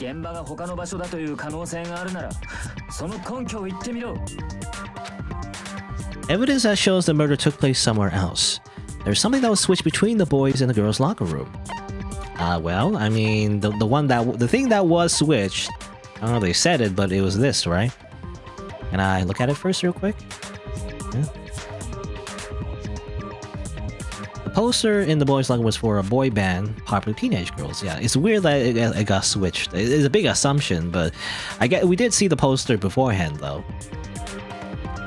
現場が他の場所だという可能性があるなら、その根拠を言ってみろ。 Evidence that shows the murder took place somewhere else. There's something that was switched between the boys and the girls' locker room. Well, I mean, the thing that was switched. I don't know if they said it, but it was this, right? Can I look at it first, real quick? Yeah. The poster in the boys' locker was for a boy band, popular teenage girls. Yeah, it's weird that it got switched. It's a big assumption, but I get we did see the poster beforehand, though.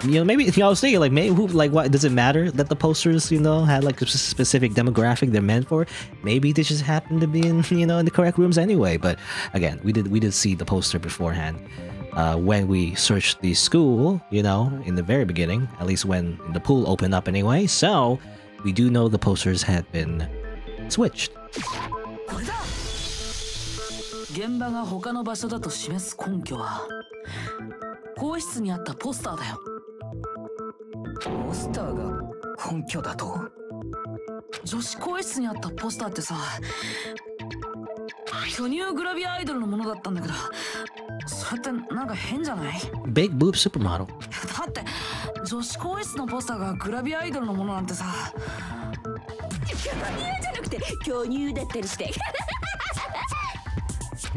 You know, maybe, you know, I was thinking, like, maybe, who, like, what, does it matter that the posters, you know, had, like, a specific demographic they're meant for? Maybe they just happened to be in, you know, in the correct rooms anyway, but again, we did see the poster beforehand when we searched the school, you know, in the very beginning, at least when the pool opened up anyway, so we do know the posters had been switched. ポスターが根拠だと。女子更衣室にあったポスターってさ、巨乳グラビアアイドルのものだったんだけど、それってなんか変じゃない？ Big boob supermodel。だって女子更衣室のポスターがグラビアアイドルのものなんてさ、巨乳じゃなくて巨乳だったりして。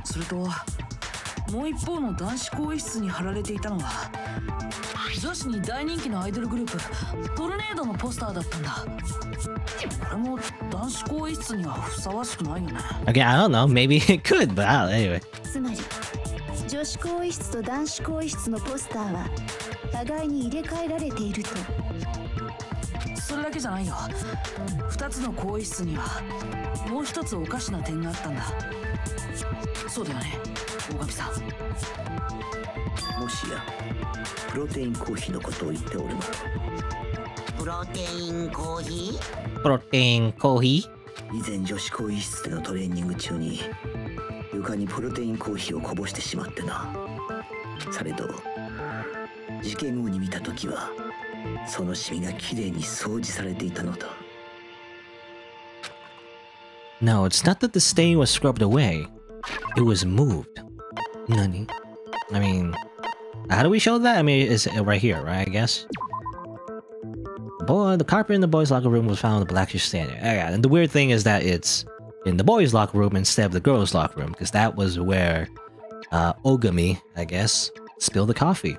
それともう一方の男子更衣室に貼られていたのは。 女子に大人気のアイドルグループトルネードのポスターだったんだ。これも男子更衣室にはふさわしくないよね。Again, I don't know. Maybe it could, but anyway. つまり、女子更衣室と男子更衣室のポスターは互いに入れ替えられていると。それだけじゃないよ。2つの更衣室にはもう一つおかしな点があったんだ。そうだよね、大神さん。もしや。 プロテインコーヒーのことを言っておるの。プロテインコーヒー？プロテインコーヒー？以前女子更衣室でのトレーニング中に床にプロテインコーヒーをこぼしてしまってな。されど事件後に見たときはそのシミがきれいに掃除されていたのだ。No, it's not that the stain was scrubbed away. It was moved. 何? I mean. How do we show that? I mean, it's right here, right? I guess. Boy, the carpet in the boys' locker room was found in the blackish stain. Yeah, and the weird thing is that it's in the boys' locker room instead of the girls' locker room, because that was where Ogami, I guess, spilled the coffee.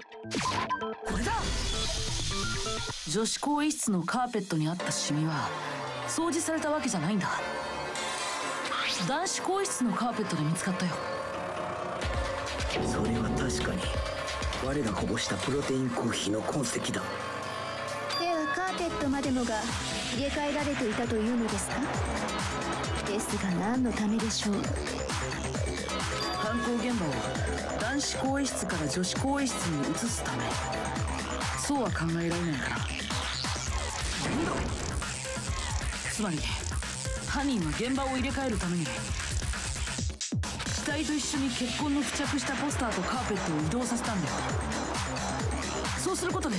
我がこぼしたプロテインコーヒーの痕跡だ。ではカーペットまでもが入れ替えられていたというのですか？ですが何のためでしょう。犯行現場を男子更衣室から女子更衣室に移すため。そうは考えられないから。つまり犯人は現場を入れ替えるために。 と一緒に結婚の付着したポスターとカーペットを移動させたんだよ。そうすることで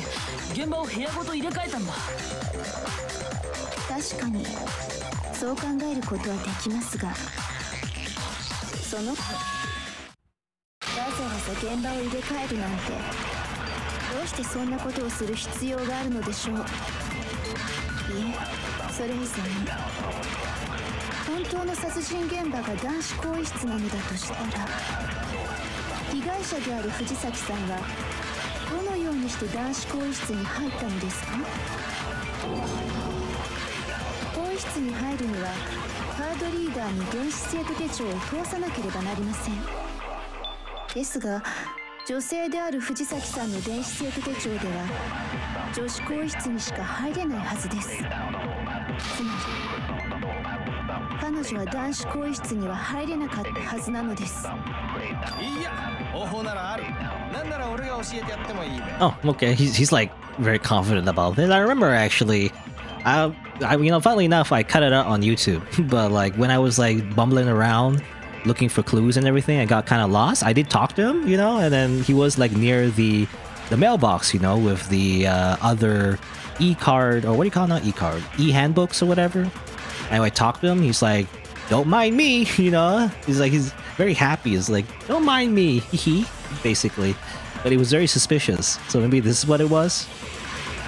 現場を部屋ごと入れ替えたんだ。確かにそう考えることはできますが、そのわざわざ現場を入れ替えるなんてどうしてそんなことをする必要があるのでしょう。いえ、それ以前に 本当の殺人現場が男子更衣室なのだとしたら、被害者である藤崎さんはどのようにして男子更衣室に入ったのですか？更衣室に入るにはカードリーダーに電子生徒手帳を通さなければなりません。ですが女性である藤崎さんの電子生徒手帳では女子更衣室にしか入れないはずです。つまり 彼女は男子更衣室には入れなかったはずなのです。いや、方法ならある。なんなら俺が教えてやってもいい。Oh, okay. He's like very confident about this. I remember actually, I you know, funnily enough, I cut it out on YouTube. But like when I was like bumbling around looking for clues and everything, I got kind of lost. I did talk to him, you know, and then he was like near the mailbox, you know, with the other e-card or what do you call it? Not e-card, e-handbooks or whatever. Anyway, I talked to him. He's like, "Don't mind me," you know. He's like, very happy. He's like, don't mind me, basically. But he was very suspicious. So maybe this is what it was.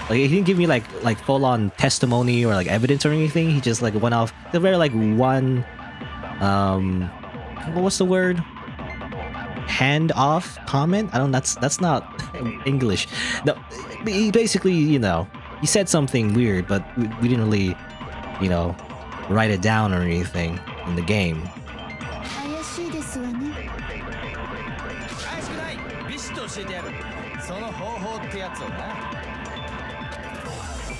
Like, he didn't give me like full-on testimony or like evidence or anything. He just like went off. They're very like one, what's the word? Hand-off comment? I don't. That's not English. No, he basically, you know, he said something weird, but we didn't really, you know, write it down or anything in the game.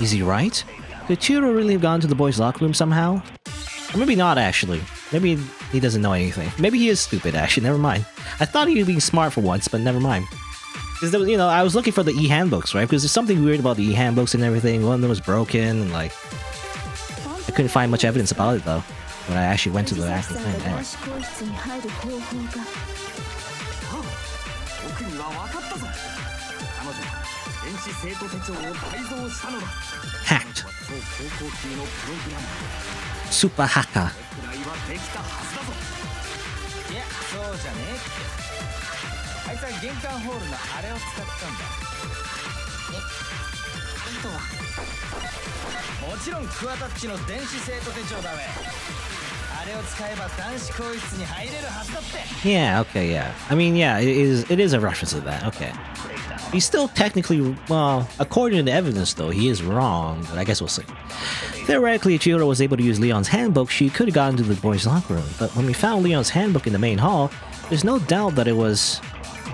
Is he right? Could Chihiro really have gone to the boys' locker room somehow? Or maybe not, actually. Maybe he doesn't know anything. Maybe he is stupid, actually. Never mind. I thought he was being smart for once, but never mind. Because, you know, I was looking for the e-handbooks, right? Because there's something weird about the e-handbooks and everything. One of them was broken, and like... I couldn't find much evidence about it, though. When I actually went to the actual thing. Hacked. Super hacker. Yeah, okay, yeah. I mean, yeah, it is a reference to that, okay. He's still technically, well, according to the evidence though, he is wrong, but I guess we'll see. Theoretically, if Chihiro was able to use Leon's handbook, she could have gotten to the boys' locker room, but when we found Leon's handbook in the main hall, there's no doubt that it was...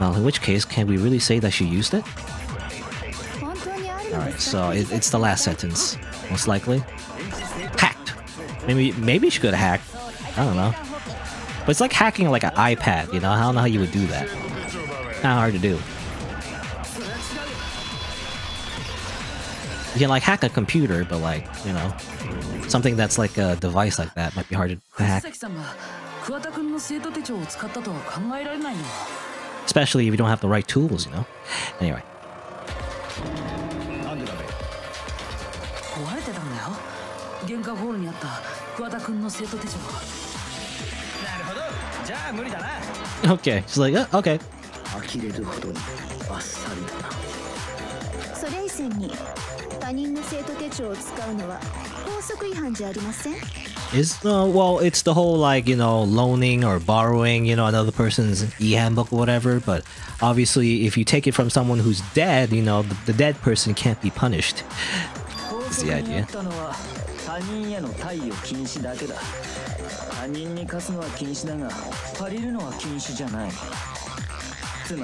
Well, in which case, can we really say that she used it? Alright, so it's the last sentence, most likely. Hacked! Maybe she could have hacked. I don't know. But it's like hacking like an iPad, you know? I don't know how you would do that. Kinda hard to do. You can like hack a computer, but like, you know, something that's like a device like that might be hard to hack. Especially if you don't have the right tools, you know? Anyway. Okay, she's like, oh, okay. Is well, it's the whole like, you know, loaning or borrowing, you know, another person's e-handbook or whatever, but obviously if you take it from someone who's dead, you know, the dead person can't be punished. That's the idea. Oh, we're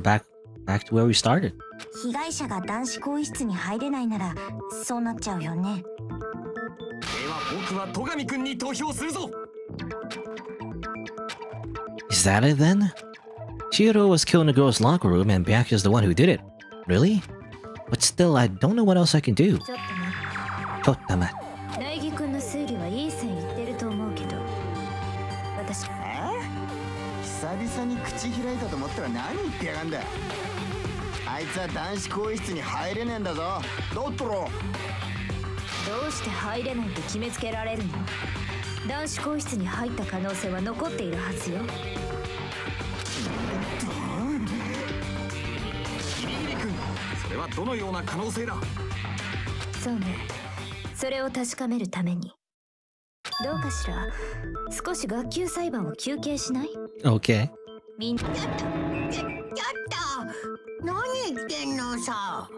back to where we started. Is that it then? Chihiro was killed in the girls' locker room and Byakuya is the one who did it. Really? But still, I don't know what else I can do. Okay. 何言ってんのさ。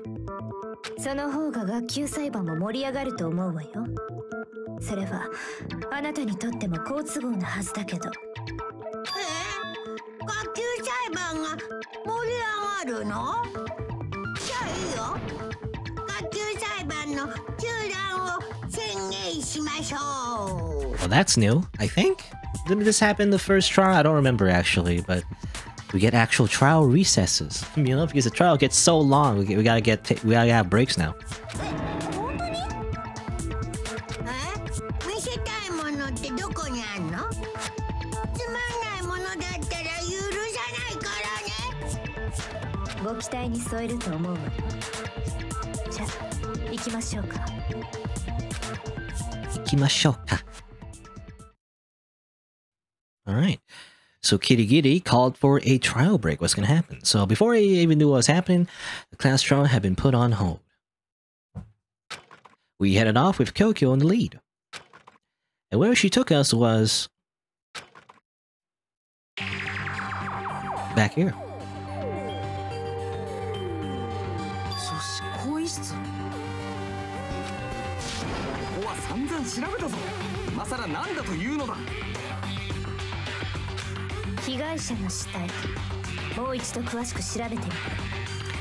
その方が学級裁判も盛り上がると思うわよ。それはあなたにとっても好都合なはずだけど。え？学級裁判が盛り上がるの？じゃあいいよ。学級裁判の中断を宣言しましょう。Well, that's new, I think. Didn't this happen the first trial? I don't remember actually, but we get actual trial recesses. You know, because the trial gets so long, we gotta have breaks now. All right. So Kirigiri called for a trial break. What's going to happen? So before I even knew what was happening, the class trial had been put on hold. We headed off with Kyoko in the lead. And where she took us was... back here.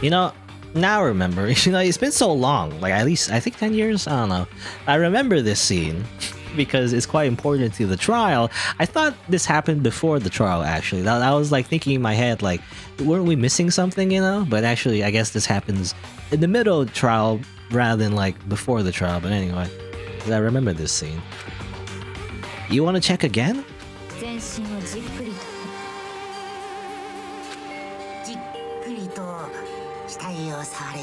You know, now I remember. You know, it's been so long. Like, at least, I think 10 years? I don't know. I remember this scene because it's quite important to the trial. I thought this happened before the trial, actually. I was, like, thinking in my head, like, weren't we missing something, you know? But actually, I guess this happens in the middle of the trial rather than, like, before the trial. But anyway, I remember this scene. You want to check again? Ah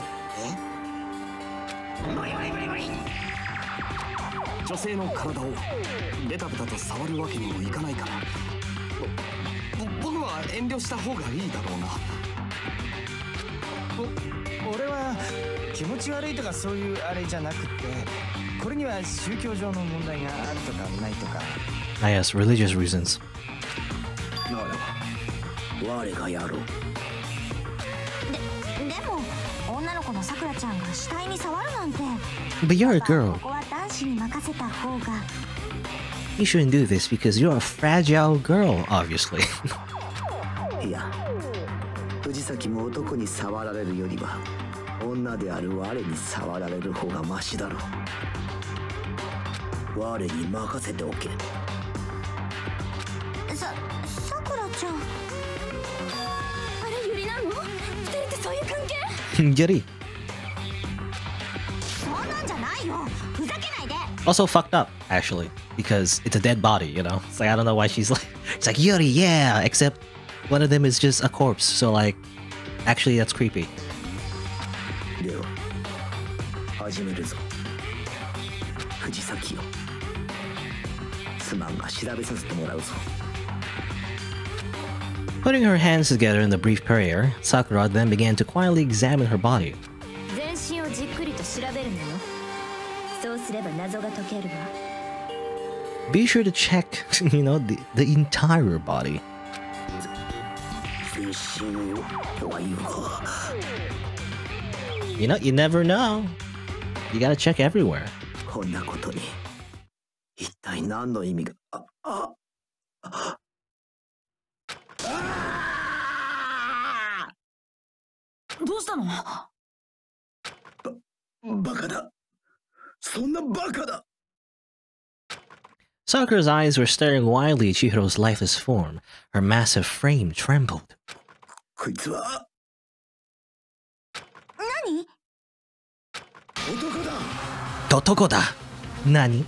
yes, religious reasons. But you're a girl. You shouldn't do this because you're a fragile girl, obviously. Yuri. Also fucked up, actually, because it's a dead body, you know? It's like, I don't know why she's like... It's like, Yuri, yeah! Except one of them is just a corpse, so like... Actually, that's creepy. Putting her hands together in the brief prayer, Sakura then began to quietly examine her body. Be sure to check, you know, the entire body. You know, you never know. You gotta check everywhere. Sakura's eyes were staring wildly at Chihiro's lifeless form. Her massive frame trembled. Nani? Totokoda. Nani?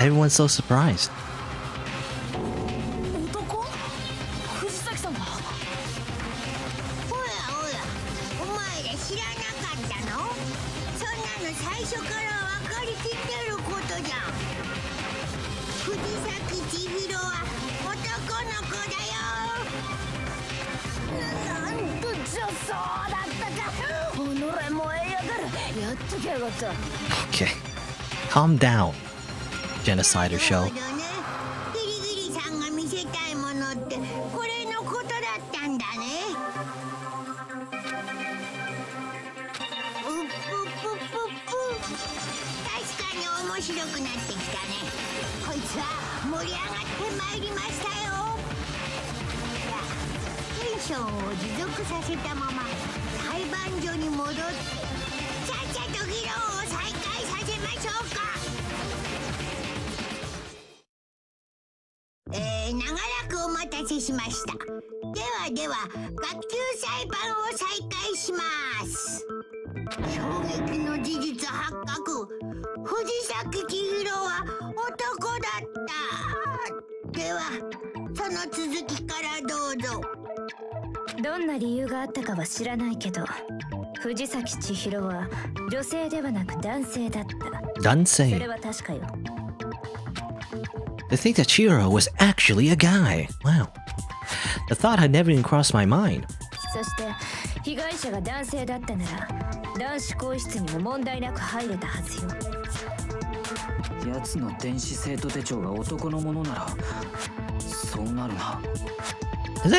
Everyone's so surprised. Okay. Calm down, Genocider Show. To think that Chihiro was actually a guy. Wow. The thought had never even crossed my mind. Is that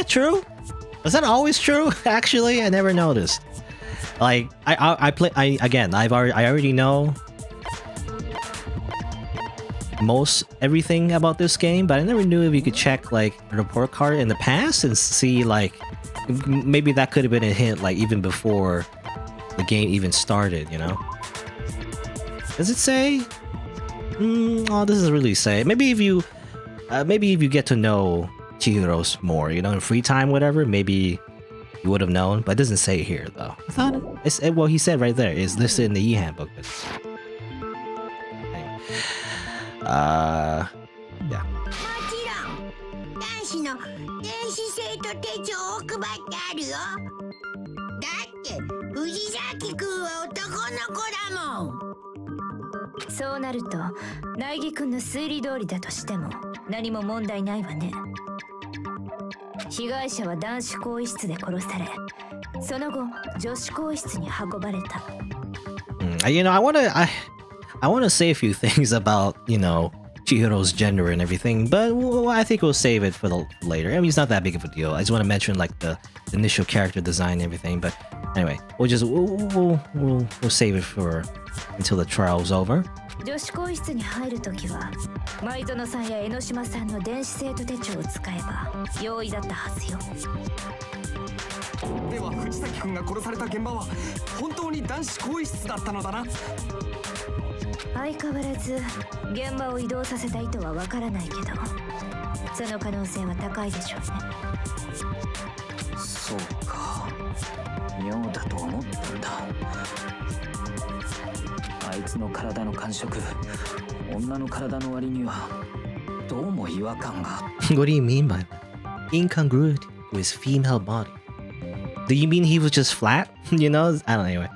true? Is that always true? Actually, I never noticed. Like, I already know most everything about this game, but I never knew if you could check like a report card in the past and see like maybe that could have been a hint like even before the game even started, you know? Does it say? Oh, this doesn't really say. Maybe if you get to know Chihiro's more, you know, in free time, whatever, maybe you would have known, but it doesn't say here though. I thought it's well, he said right there, it's listed in the e-handbook. Yeah. You know, I want to say a few things about, you know, Chihiro's gender and everything, but I think we'll save it for the later. I mean, it's not that big of a deal. I just want to mention like the initial character design and everything, but anyway, we'll save it for until the trial's over. What do you mean by that? Incongruity with his female body. Do you mean he was just flat? You know? I don't know, anyway.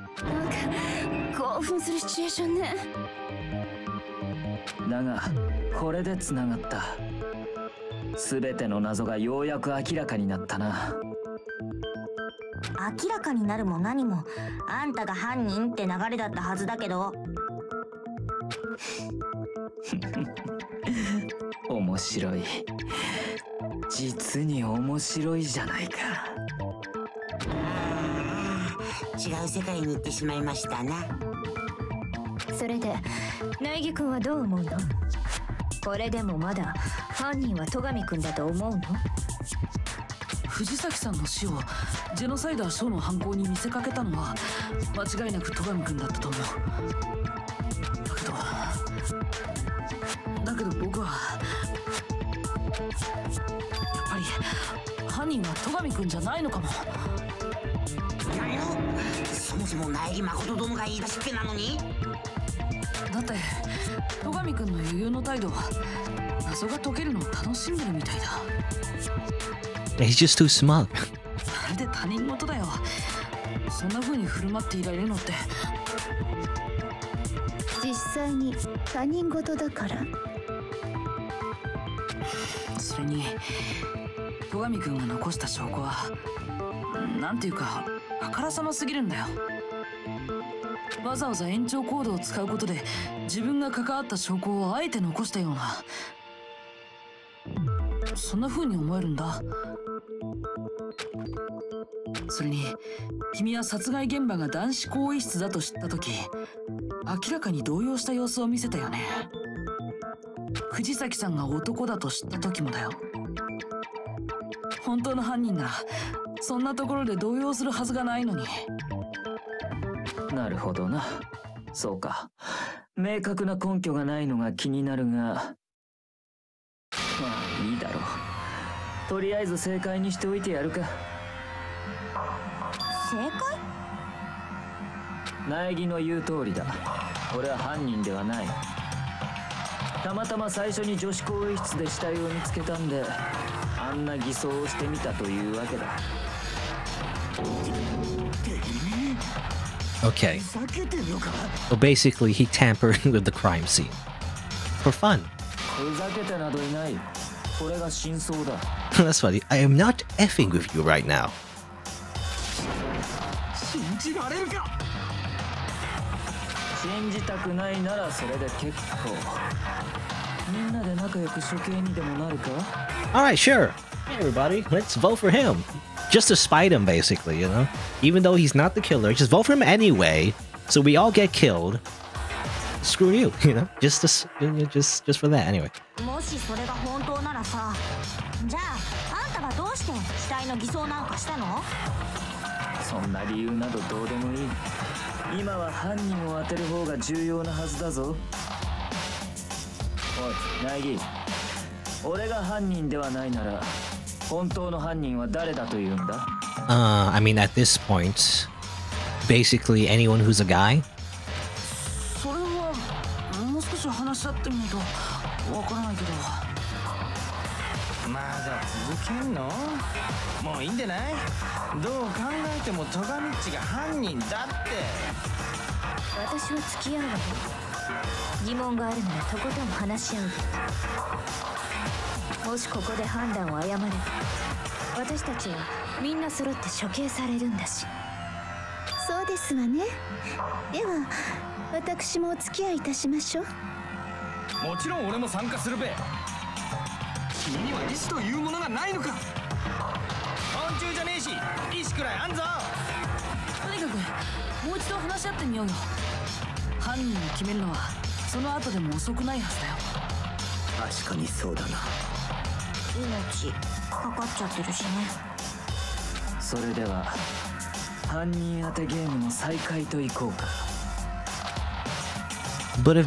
He's just too smug. 実際に他人事だから。それに戸上君が残した証拠はなんていうかあからさますぎるんだよ。わざわざ延長コードを使うことで自分が関わった証拠をあえて残したような。 そんな風に思えるんだ。それに君は殺害現場が男子更衣室だと知った時明らかに動揺した様子を見せたよね。藤崎さんが男だと知った時もだよ。本当の犯人ならそんなところで動揺するはずがないのに。なるほどな。そうか。明確な根拠がないのが気になるが。 まあいいだろう。とりあえず正解にしておいてやるか。正解？苗木の言う通りだ。俺は犯人ではない。たまたま最初に女子更衣室で死体を見つけたんであんな偽装をしてみたというわけだ。Okay. So basically he tampered with the crime scene for fun. That's funny. I am not effing with you right now. Alright, sure. Hey everybody, let's vote for him. Just to spite him, basically, you know? Even though he's not the killer, just vote for him anyway, so we all get killed. Screw you, you know, just for that anyway. I mean, at this point, basically anyone who's a guy. But if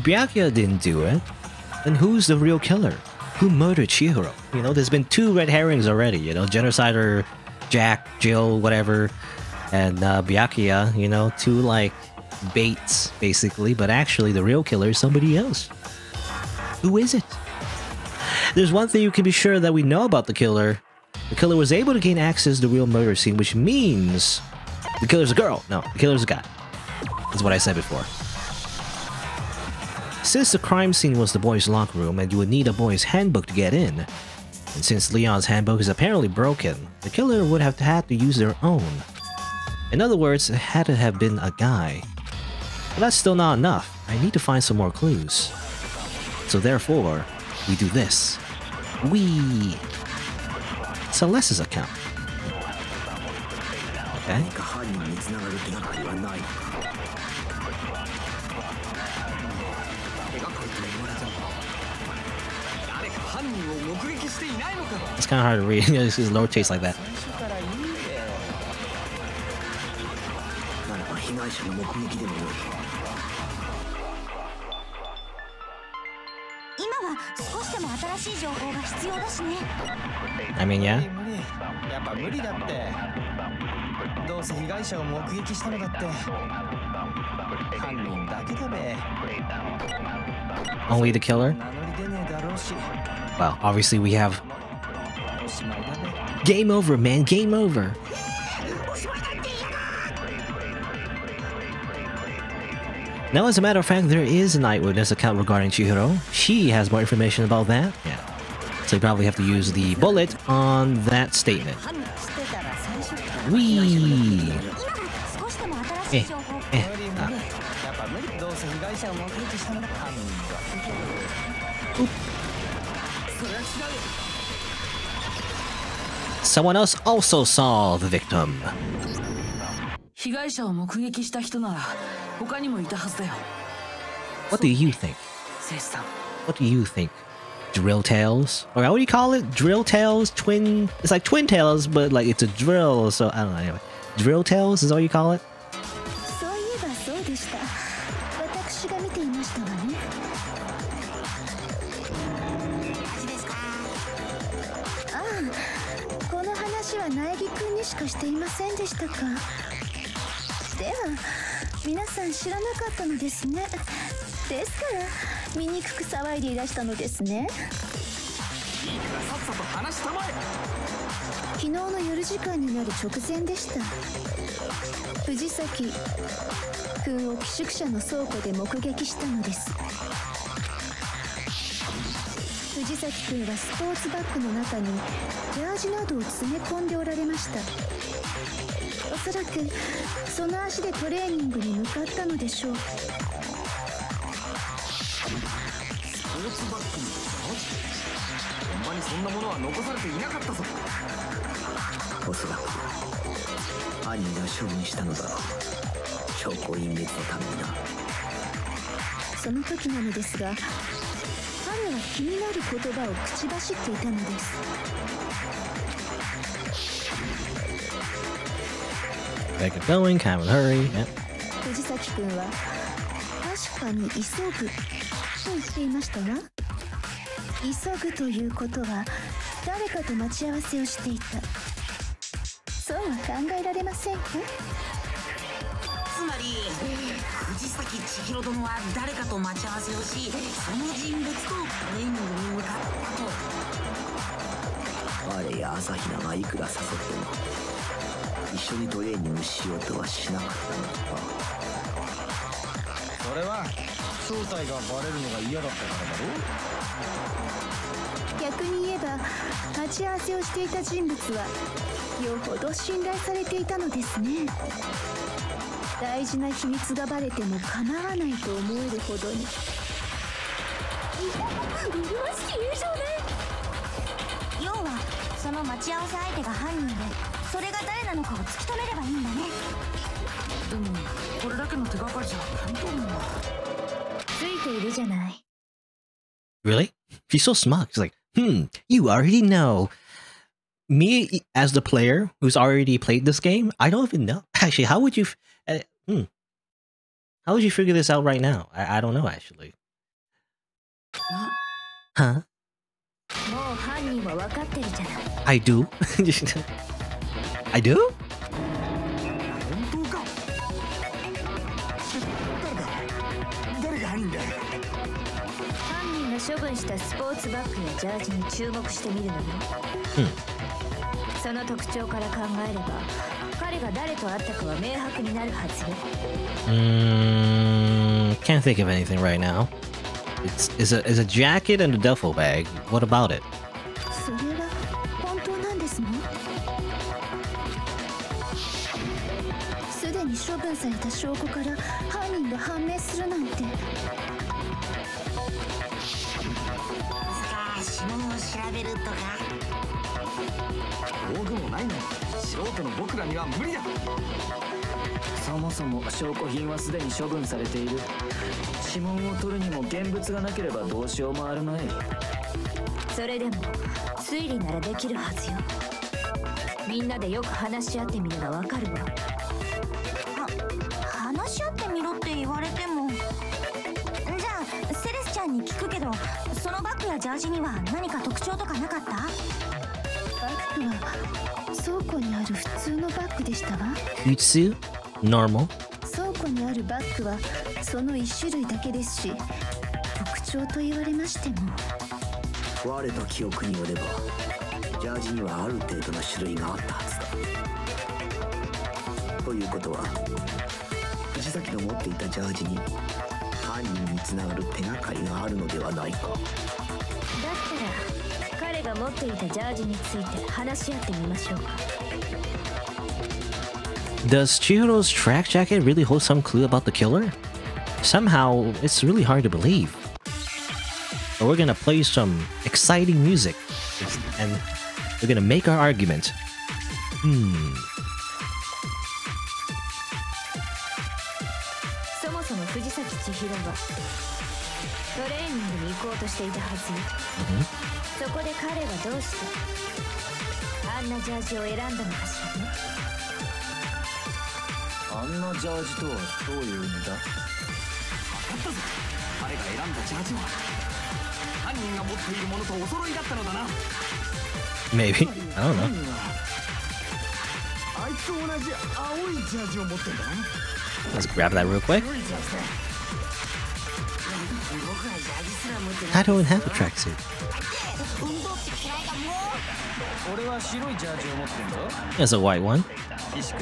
Byakuya didn't do it, then who's the real killer? Who murdered Chihiro? You know, there's been 2 red herrings already, you know, Genocider Jack, Jill, whatever, and Byakuya, you know, 2, like, baits, basically, but actually the real killer is somebody else. Who is it? There's one thing you can be sure that we know about the killer. The killer was able to gain access to the real murder scene, which means the killer's a girl. No, the killer's a guy. That's what I said before. Since the crime scene was the boys' locker room and you would need a boy's handbook to get in, and since Leon's handbook is apparently broken, the killer would have had to use their own. In other words, it had to have been a guy. But that's still not enough. I need to find some more clues. So therefore, we do this. We... Celeste's account. Okay. It's kind of hard to read. His lower taste like that. I mean, yeah. Only the killer? Well, obviously we have... Game over, man. Game over. Now, as a matter of fact, there is an eyewitness account regarding Chihiro. She has more information about that. Yeah. So you probably have to use the bullet on that statement. Whee! Someone else also saw the victim. What do you think? What do you think? Drill tails? Or what do you call it? Drill tails? Twin? It's like twin tails, but like it's a drill, so I don't know, anyway. Drill tails is all you call it? Back it going, kind of a hurry. Yep. Really? She's so smug. She's like, you already know. Me, as the player who's already played this game, I don't even know. Actually, how would you... How would you figure this out right now? I don't know, actually. Huh? I do. I do? Can't think of anything right now. It's a jacket and a duffel bag. What about it? Utsu? Normal. きの持っていたジャージに犯人につながる手がかりがあるのではないか。だったら彼が持っていたジャージについて話し合ってみましょうか。 Does Chihiro's track jacket really hold some clue about the killer? Somehow, it's really hard to believe. But we're gonna play some exciting music and we're gonna make our argument. Maybe. I don't know. Let's grab that real quick. I don't have a tracksuit. There's a white one. She's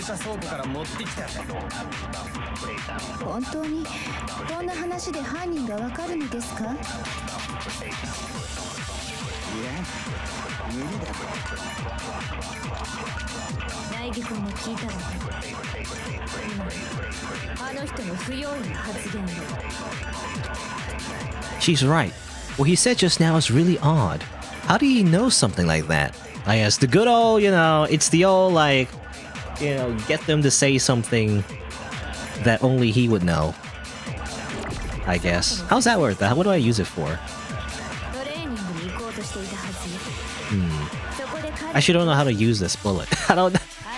right. What he said just now is really odd. How do you know something like that? I guess the good old, you know, it's the old, like, you know, get them to say something that only he would know, I guess. How's that worth? What do I use it for? I actually don't know how to use this bullet. I don't know. I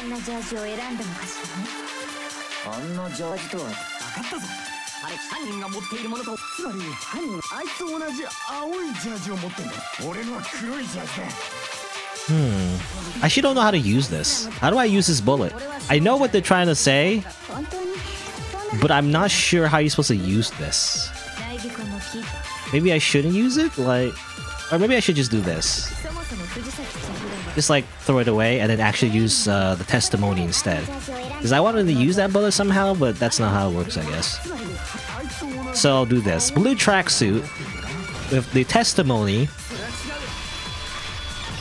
actually don't know how to use this. How do I use this bullet? I know what they're trying to say, but I'm not sure how you're supposed to use this. Maybe I shouldn't use it? Like, or maybe I should just do this. Just like throw it away and then actually use the testimony instead. Because I wanted to use that bullet somehow, but that's not how it works, I guess. So I'll do this. Blue tracksuit with the testimony.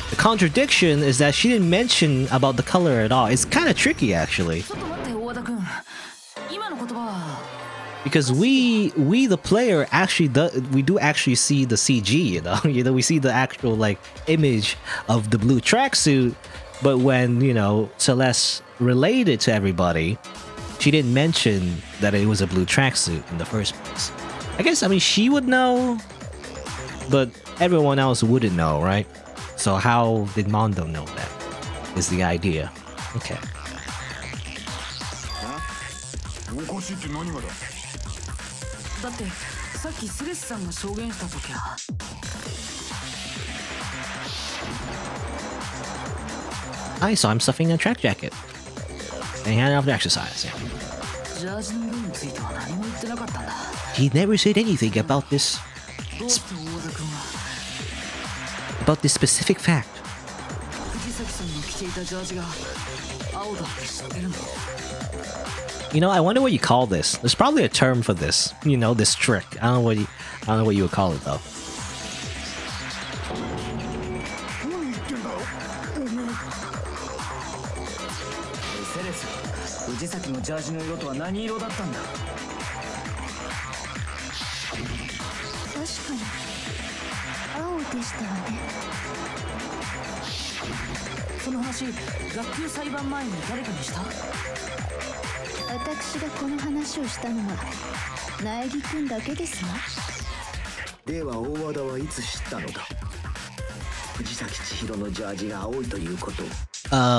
The contradiction is that she didn't mention about the color at all. It's kind of tricky, actually. Because we the player, actually we do see the CG, you know? We see the actual, like, image of the blue tracksuit, but when, you know, Celeste relayed it to everybody, she didn't mention that it was a blue tracksuit in the first place. I guess, I mean, she would know, but everyone else wouldn't know, right? So how did Mondo know that, is the idea. Okay. I saw him stuffing a track jacket. And he had enough to exercise. Yeah. He never said anything about this. About this specific fact. You know, I wonder what you call this. There's probably a term for this. You know, this trick. I don't know what you would call it though.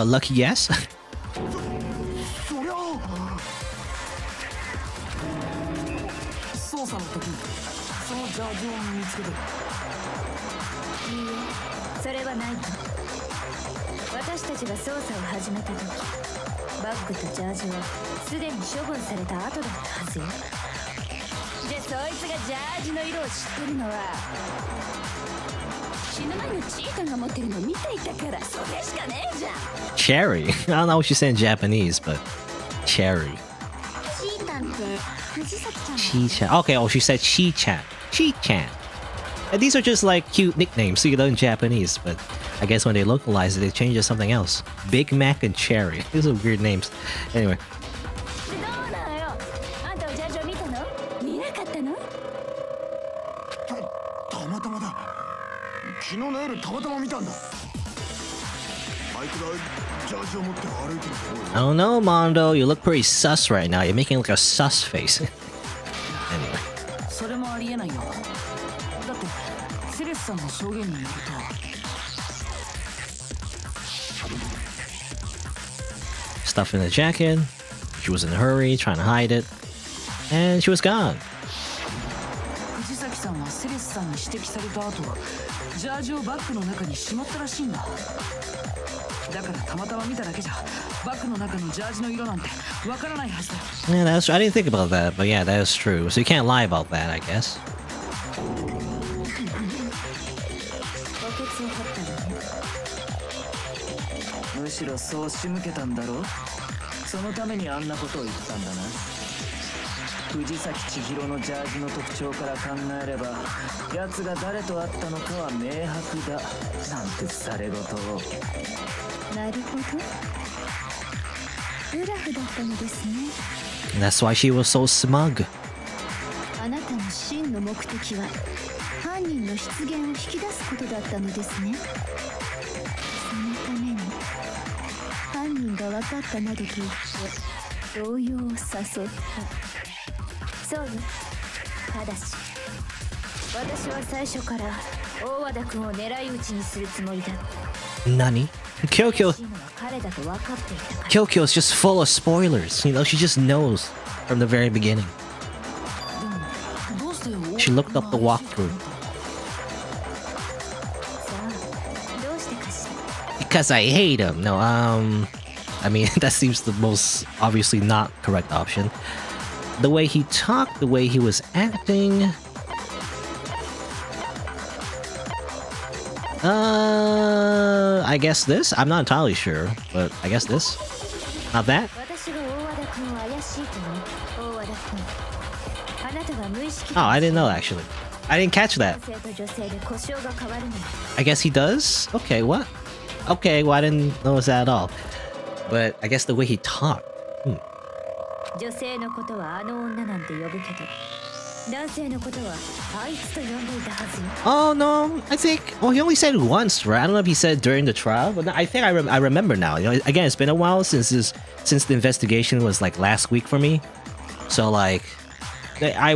Lucky guess? Cherry. I don't know what you say in Japanese, but cherry. Chi-chan. Okay, oh, she said Chi-chan. Chi-chan. And these are just like cute nicknames, so you know, in Japanese, but I guess when they localize it, they change it to something else. Big Mac and Cherry. These are weird names. Anyway. I don't know, Mondo. You look pretty sus right now. You're making like a sus face. Anyway. Stuff in the jacket. She was in a hurry, trying to hide it, and she was gone. Yeah, that's true. I didn't think about that, but yeah, that is true. So you can't lie about that, I guess. And that's why she was so smug. Nani? Kyoko is just full of spoilers. You know, she just knows from the very beginning. She looked up the walkthrough. Because I hate him. No, I mean, that seems the most obviously not correct option. The way he talked, the way he was acting. I guess this? I'm not entirely sure, but I guess this? Not that? Oh, I didn't know actually. I didn't catch that. I guess he does? Okay, what? Okay, well I didn't notice that at all. But I guess the way he talked. Oh no, I think, well, he only said it once, right? I don't know if he said during the trial, but I think I remember now. You know, again, it's been a while since the investigation was like last week for me. So like, I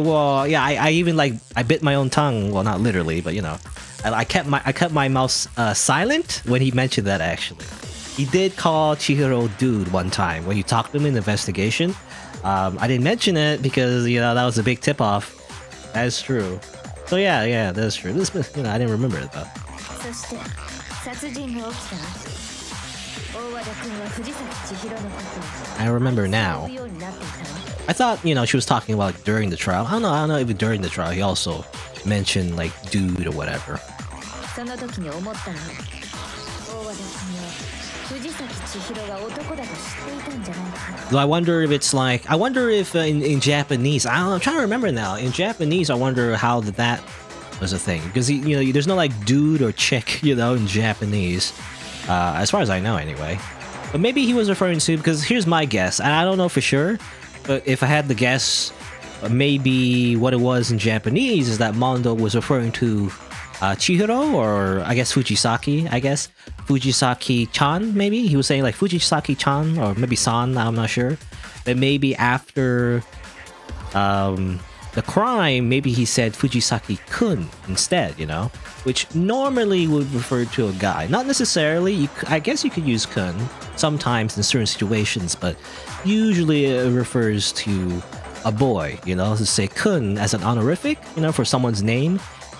even like, I bit my own tongue. Well, not literally, but you know, I kept my mouth silent when he mentioned that actually. He did call Chihiro dude one time when you talked to him in the investigation. I didn't mention it because, you know, that was a big tip-off. That is true. So yeah, that's true. This, you know, I didn't remember it though. I remember now. I thought, you know, she was talking about like, during the trial. I don't know if during the trial he also mentioned like dude or whatever. Though I wonder if it's like, I wonder if in Japanese, I don't know, I'm trying to remember now. In Japanese, I wonder how that was a thing, because you know, there's no like dude or chick, you know, in Japanese, as far as I know, anyway. But maybe he was referring to, because here's my guess, and I don't know for sure, but if I had to guess, maybe what it was in Japanese is that Mondo was referring to. Chihiro, or I guess Fujisaki, Fujisaki-chan, maybe? He was saying like Fujisaki-chan, or maybe san, I'm not sure. But maybe after the crime, maybe he said Fujisaki-kun instead, you know? Which normally would refer to a guy. Not necessarily, I guess you could use kun sometimes in certain situations, but usually it refers to a boy, you know? To say kun as an honorific, you know, for someone's name.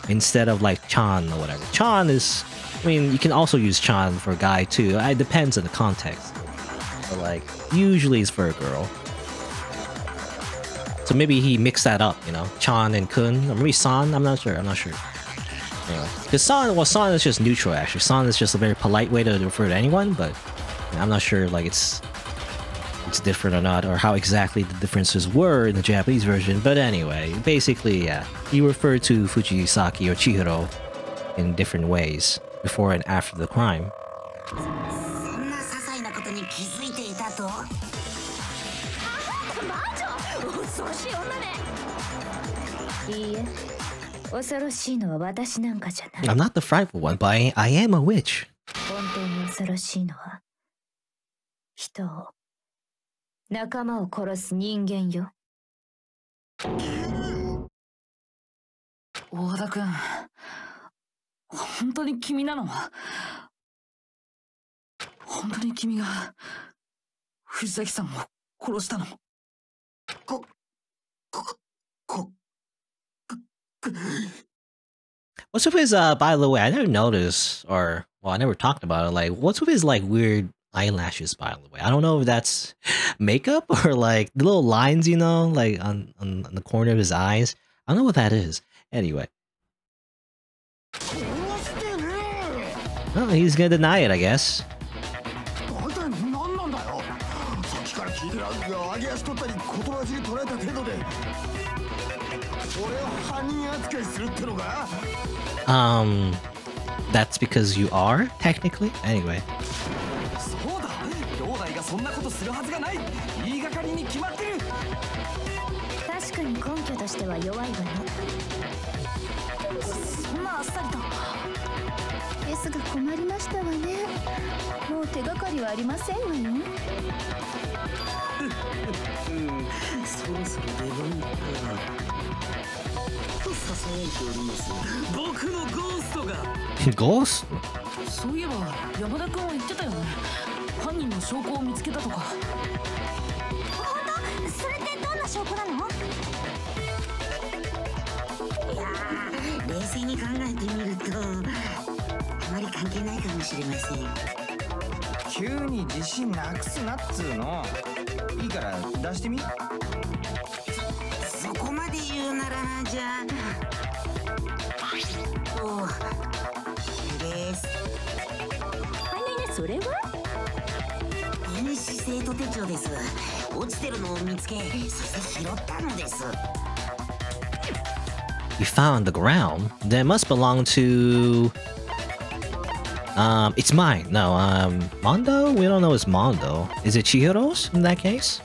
Instead of like chan or whatever. Chan is, I mean, you can also use chan for a guy too. It depends on the context. But like, usually it's for a girl. So maybe he mixed that up, you know, chan and kun, or maybe san. I'm not sure. Anyway, because san is just neutral actually. San is just a very polite way to refer to anyone, but I'm not sure like it's it's different or not, or how exactly the differences were in the Japanese version. But anyway, basically, yeah, you refer to Fujisaki or Chihiro in different ways before and after the crime. I'm not the frightful one, but I am a witch. What's with his, by the way, I never noticed, or, well, I never talked about it, like, what's with his, like, weird eyelashes, by the way? I don't know if that's makeup or, like, the little lines, you know, like, on the corner of his eyes. I don't know what that is. Anyway. Well, he's gonna deny it, I guess. That's because you are, technically? Anyway. Ghost? You found the ground? That must belong to... it's mine. No, Mondo? We don't know it's Mondo. Is it Chihiro's in that case?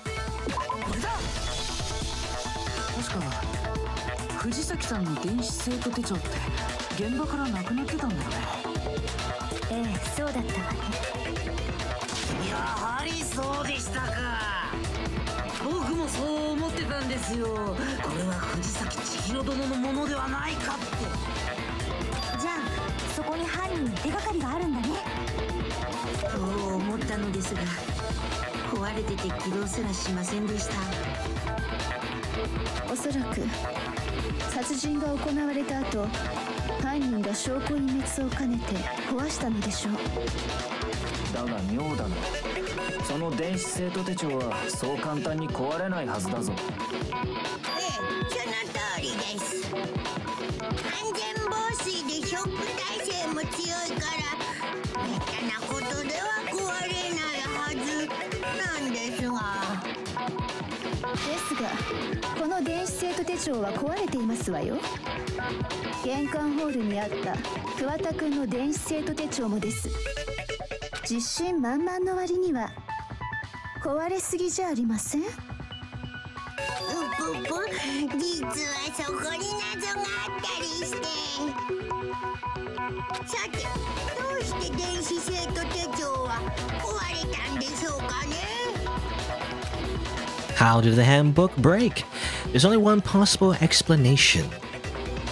How did the handbook break? There's only one possible explanation.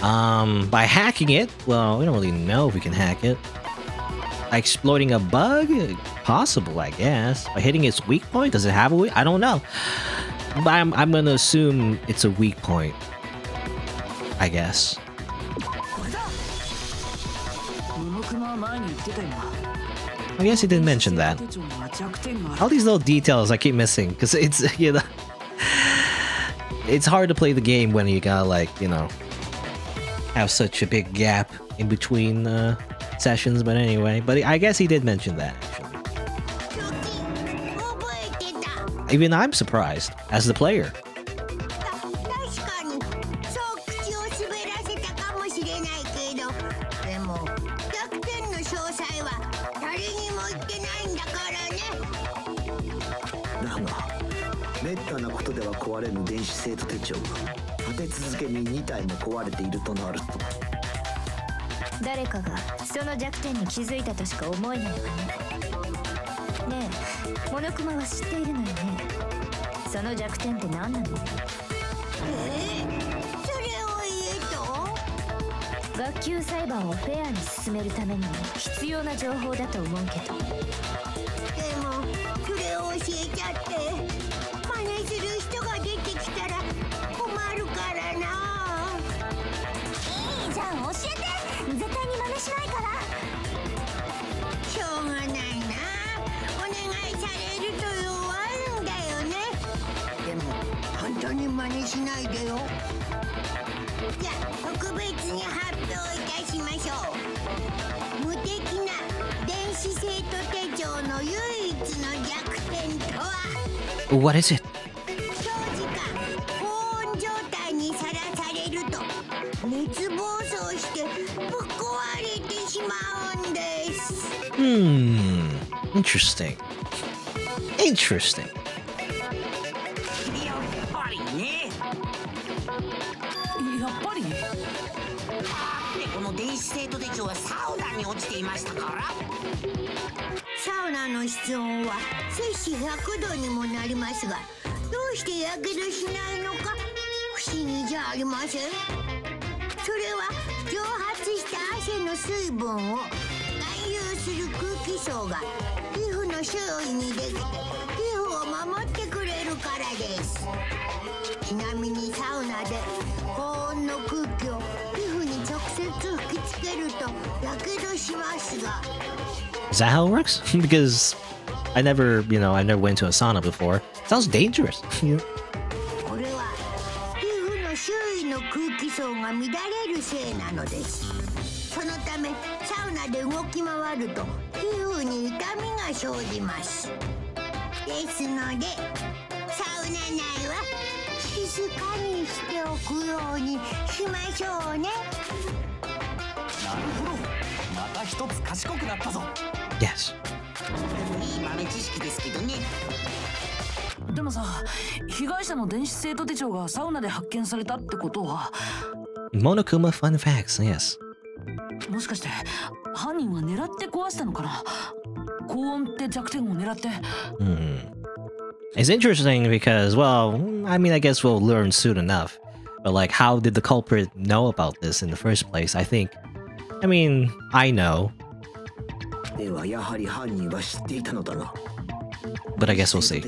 By hacking it. Well, we don't really know if we can hack it. By exploiting a bug? Possible, I guess. By hitting its weak point? Does it have a weak? I don't know. But I'm gonna assume it's a weak point, I guess. I guess he didn't mention that. All these little details I keep missing, because it's, you know, it's hard to play the game when you gotta, like, you know, have such a big gap in between sessions, but anyway. But I guess he did mention that, actually. Even I'm surprised, as the player. What is it? Interesting. Interesting. Is that how it works? Because I never went to a sauna before. Sounds dangerous. Yeah. Yes. Monokuma fun facts, yes. It's interesting because, well, I mean, I guess we'll learn soon enough. But like, how did the culprit know about this in the first place? I know. But I guess we'll see.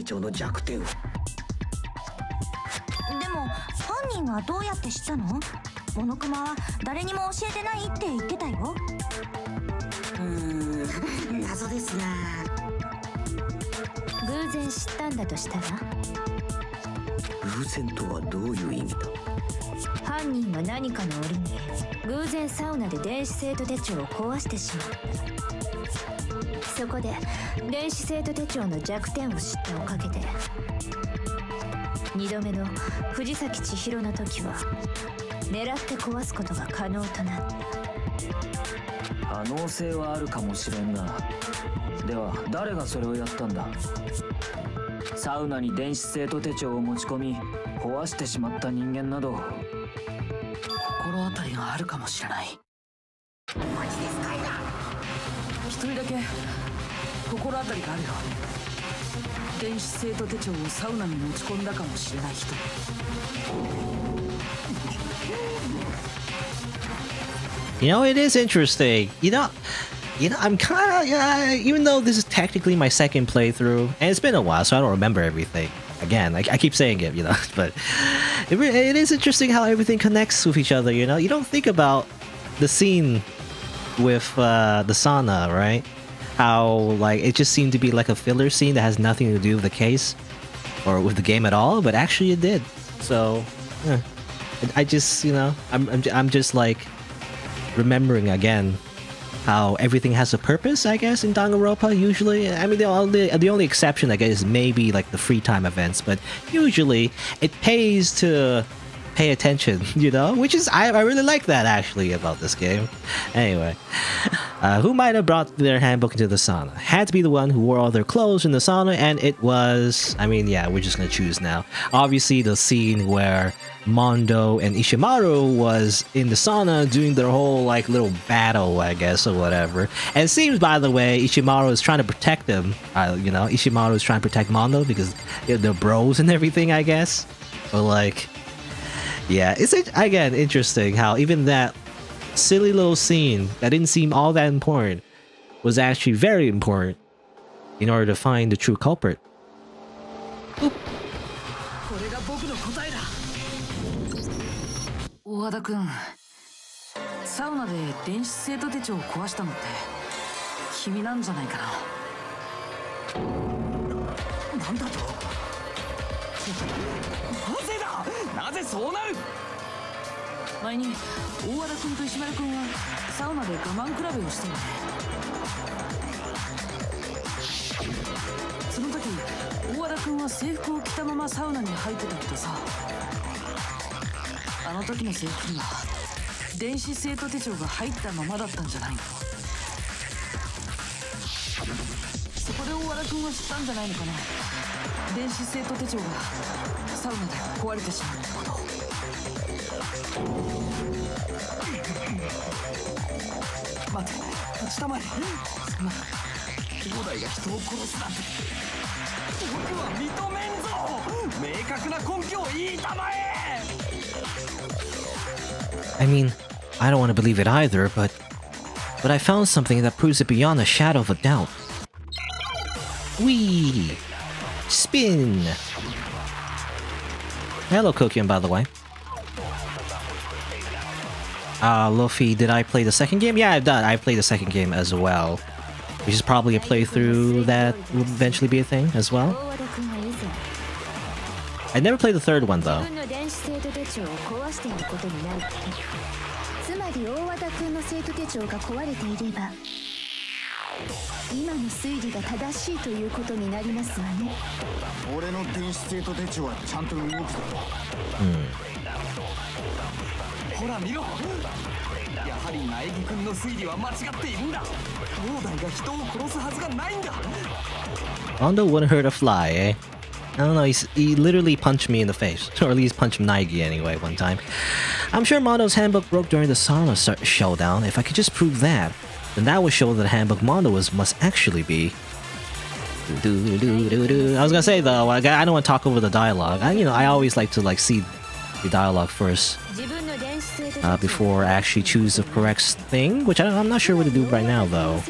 You know, it is interesting. I'm kind of, even though this is technically my second playthrough, and it's been a while, so I don't remember everything. Again, I keep saying it, but it is interesting how everything connects with each other, You don't think about the scene with the sauna, right? How, like, it just seemed to be like a filler scene that has nothing to do with the case or with the game at all, but actually it did. So, yeah. I just, I'm just, like, remembering again how everything has a purpose, I guess, in Danganronpa, usually. I mean, the only exception, I guess, is maybe like the free time events, but usually it pays to pay attention, you know? Which is, I really like that, actually, about this game. Anyway. Who might have brought their handbook into the sauna? Had to be the one who wore all their clothes in the sauna, and it was... I mean, yeah, we're just gonna choose now. Obviously, the scene where Mondo and Ishimaru was in the sauna doing their whole, like, little battle, I guess, or whatever. And it seems, by the way, Ishimaru is trying to protect them. You know, Ishimaru is trying to protect Mondo because they're bros and everything, I guess. But, like... yeah, it's, again, interesting how even that silly little scene that didn't seem all that important was actually very important in order to find the true culprit. Oop. I mean, I don't want to believe it either, but I found something that proves it beyond a shadow of a doubt. Whee! Spin! Hello, Kokion, by the way. Luffy, did I play the second game? Yeah, I've done. I played the second game as well. Which is probably a playthrough that will eventually be a thing as well. I never played the third one, though. Mondo wouldn't hurt a fly, eh? I don't know, he literally punched me in the face. Or at least punched Naegi anyway, one time. I'm sure Mondo's handbook broke during the sauna showdown. If I could just prove that, then that would show that the handbook Mondo must actually be. I was gonna say, though, I don't want to talk over the dialogue. You know, I always like to, like, see the dialogue first. Before I actually choose the correct thing, which I'm not sure what to do right now, though.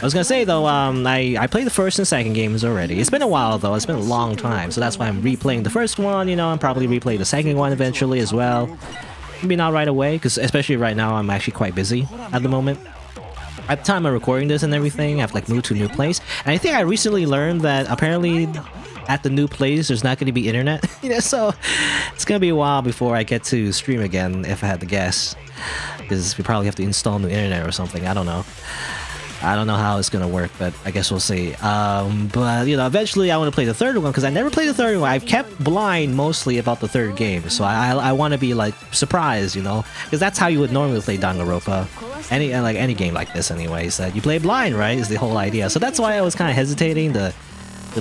I was gonna say, though, I played the first and second games already. It's been a while, though. It's been a long time, so that's why I'm replaying the first one, you know, and probably replay the second one eventually as well. Maybe not right away, because especially right now, I'm actually quite busy at the moment. At the time I'm recording this and everything, I've, like, moved to a new place. And I think I recently learned that apparently... at the new place, there's not going to be internet, you know, so it's going to be a while before I get to stream again, if I had to guess, because we probably have to install new internet or something. I don't know. I don't know how it's going to work, but I guess we'll see. But, you know, eventually I want to play the third one, because I never played the third one. I've kept blind mostly about the third game, so I want to be, like, surprised, you know, because that's how you would normally play Danganronpa. Any game like this, anyways, that you play blind, right, is the whole idea. So that's why I was kind of hesitating to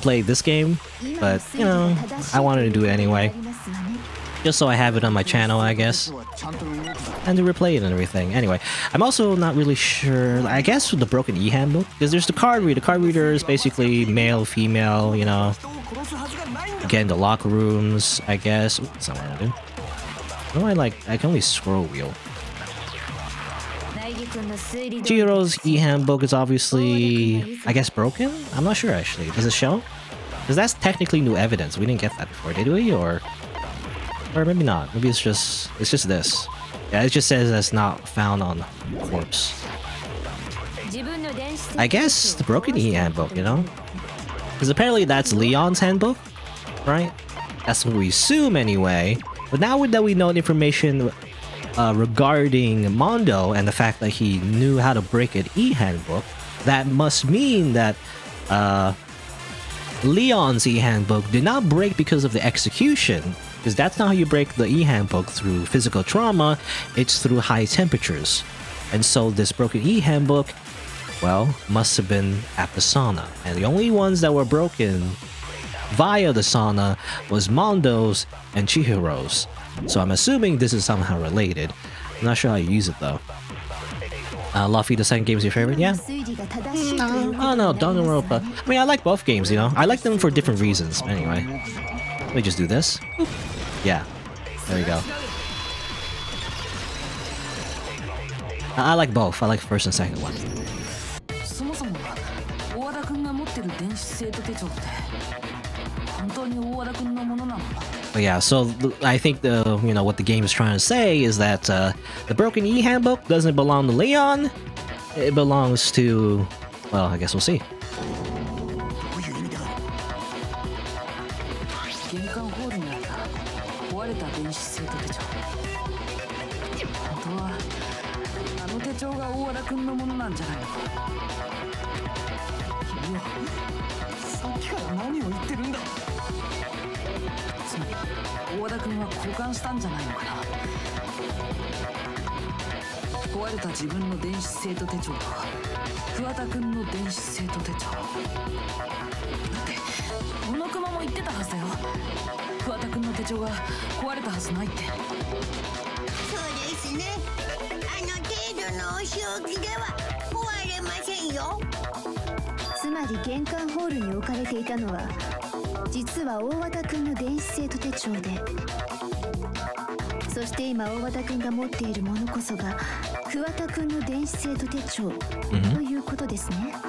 play this game, but, you know, I wanted to do it anyway. Just so I have it on my channel, I guess. And to replay it and everything. Anyway, I'm also not really sure, I guess, with the broken e-handbook, because there's the card reader. The card reader is basically male, female, you know. Again, the locker rooms, I guess. Ooh, that's not what I do. What do I like? I can only scroll wheel. Chihiro's e-handbook is obviously, I guess, broken? I'm not sure, actually. Does it show? Because that's technically new evidence. We didn't get that before, did we? Or maybe not. Maybe it's just this. Yeah, it just says that's not found on corpse. I guess the broken e-handbook, you know? Because apparently that's Leon's handbook, right? That's what we assume anyway. But now that we know the information regarding Mondo and the fact that he knew how to break an e-handbook, that must mean that Leon's e-handbook did not break because of the execution, because that's not how you break the e-handbook through physical trauma, it's through high temperatures. And so this broken e-handbook, well, must have been at the sauna. And the only ones that were broken via the sauna was Mondo's and Chihiro's. So I'm assuming this is somehow related. I'm not sure how you use it though. Luffy, the second game is your favorite? Yeah? Oh no, Danganronpa. I mean, I like both games, you know? I like them for different reasons. Anyway, let me just do this. Oop. Yeah, there we go. I like both. I like first and second one. But yeah, so I think the, you know, what the game is trying to say is that the broken e-handbook doesn't belong to Leon. It belongs to, well, I guess we'll see. Mm-hmm.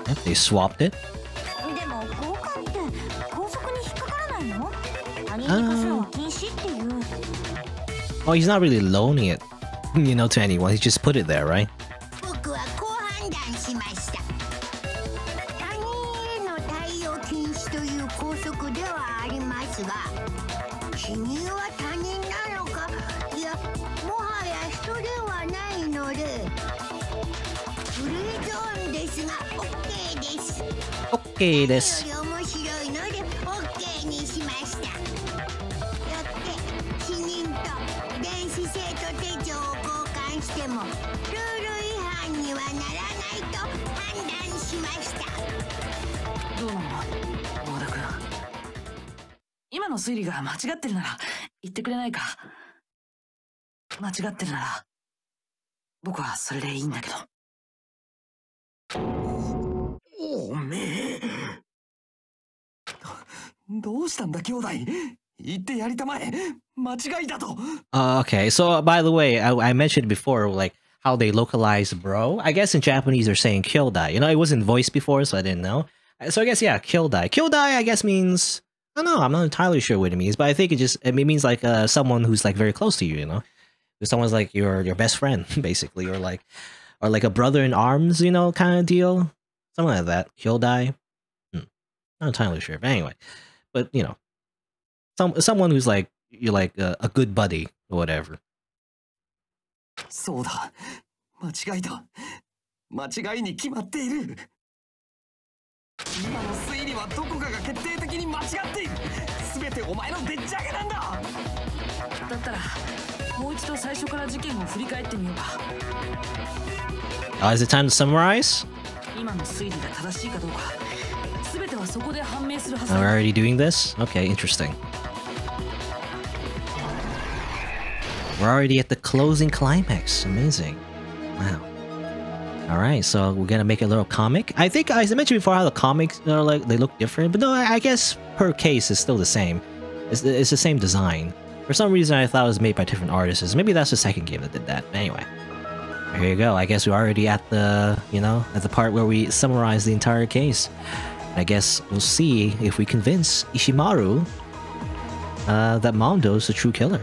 Yep, they swapped it. Oh, he's not really loaning it, you know, to anyone. He just put it there, right? Okay, this. Okay, so by the way, I mentioned before, like, how they localize bro. I guess in Japanese they're saying kyodai. You know, it wasn't voiced before, so I didn't know. So I guess, yeah, kyodai. Kyodai, I guess, means... I don't know, I'm not entirely sure what it means, but I think it just means like someone who's like very close to you, you know? Someone's like your best friend, basically, or like a brother in arms, you know, kind of deal. Something like that. Kyodai. Not entirely sure, but anyway. But, you know, someone who's like, you're like a good buddy, or whatever. Is it time to summarize? Are we already doing this? Okay, interesting. We're already at the closing climax. Amazing. Wow. Alright, so we're gonna make a little comic. I think I mentioned before how the comics are like, they look different, but no, I guess per case is still the same. It's the same design. For some reason I thought it was made by different artists. Maybe that's the second game that did that. But anyway. Here you go. I guess we're already at the, you know, at the part where we summarize the entire case. I guess we'll see if we convince Ishimaru that Mondo's the true killer.